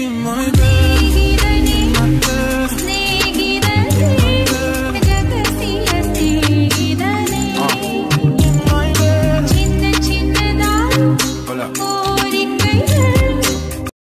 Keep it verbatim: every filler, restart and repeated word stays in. in my bed.